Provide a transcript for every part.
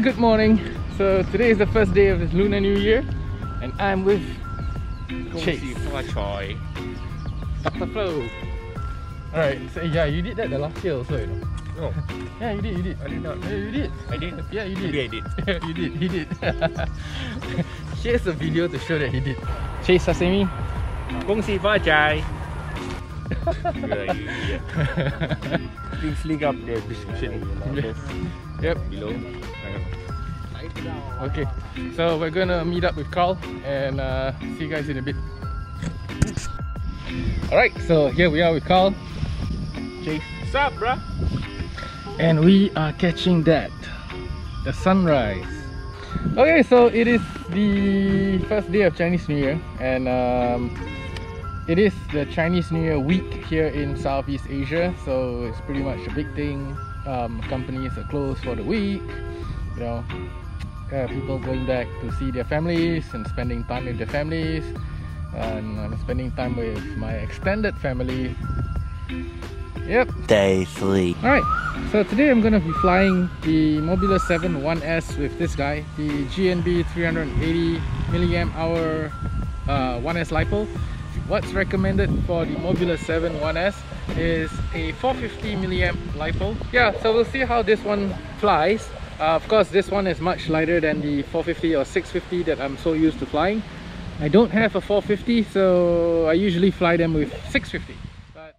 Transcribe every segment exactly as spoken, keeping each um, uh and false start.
and good morning. So today is the first day of this Lunar New Year and I'm with Kongsi Fa Chai. Doctor Flow. Alright, so yeah, you did that the last year also, you know. Oh. Yeah, you did, you did. I did not. Yeah, you did. I did? Yeah, you did. Maybe I did. Yeah, you did, he did. Here's a video to show that he did. Chase Hasemi. Kongsi Fa Chai. Yeah, you, yeah. Please link up the description. Yes. Yep. Below. Okay, so we're gonna meet up with Carl and uh, see you guys in a bit. Alright, so here we are with Carl. Chase. What's up, bruh? And we are catching that. The sunrise. Okay, so it is the first day of Chinese New Year and um, it is the Chinese New Year week here in Southeast Asia, so it's pretty much a big thing. Um, companies are closed for the week, you know, uh, people going back to see their families and spending time with their families. And I'm spending time with my extended family. Yep. Day three. Alright, so today I'm going to be flying the Mobula seven one S with this guy, the G N B three eighty milliamp hour uh, one S LiPo. What's recommended for the Mobula seven one S is a four fifty milliamp LiPo. Yeah, so we'll see how this one flies. Uh, of course, this one is much lighter than the four fifty or six fifty that I'm so used to flying. I don't have a four fifty, so I usually fly them with six fifty. But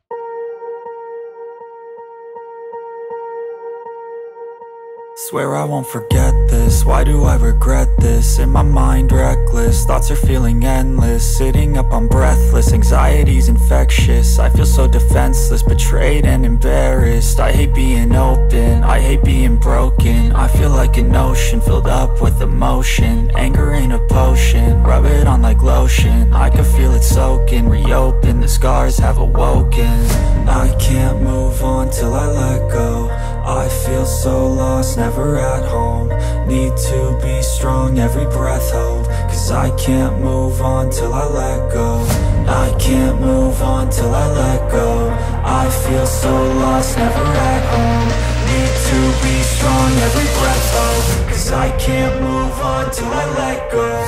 swear I won't forget this, why do I regret this? In my mind reckless, thoughts are feeling endless. Sitting up, I'm breathless, anxiety's infectious. I feel so defenseless, betrayed and embarrassed. I hate being open, I hate being broken. I feel like an ocean, filled up with emotion. Anger ain't a potion, rub it on like lotion. I can feel it soaking, reopen, the scars have awoken. I can't move on till I let go. I feel so lost, never at home. Need to be strong, every breath hold. Cause I can't move on till I let go. I can't move on till I let go. I feel so lost, never at home. Need to be strong, every breath hold. Cause I can't move on till I let go.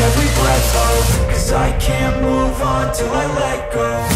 every breath hold. Cause I can't move on till I let go.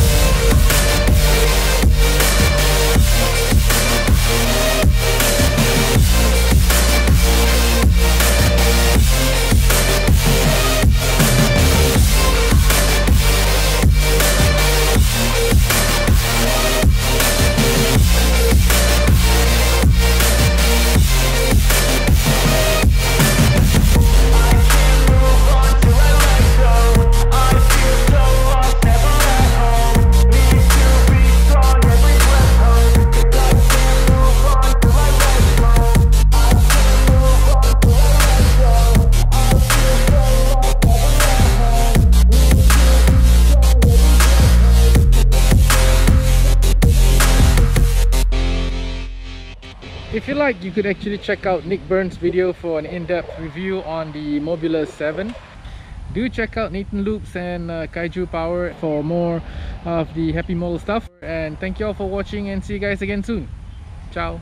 If you like, you could actually check out Nick Burns' video for an in-depth review on the Mobula seven. Do check out Nathan Loops and uh, Kaiju Power for more of the Happy Model stuff. And thank you all for watching and see you guys again soon. Ciao!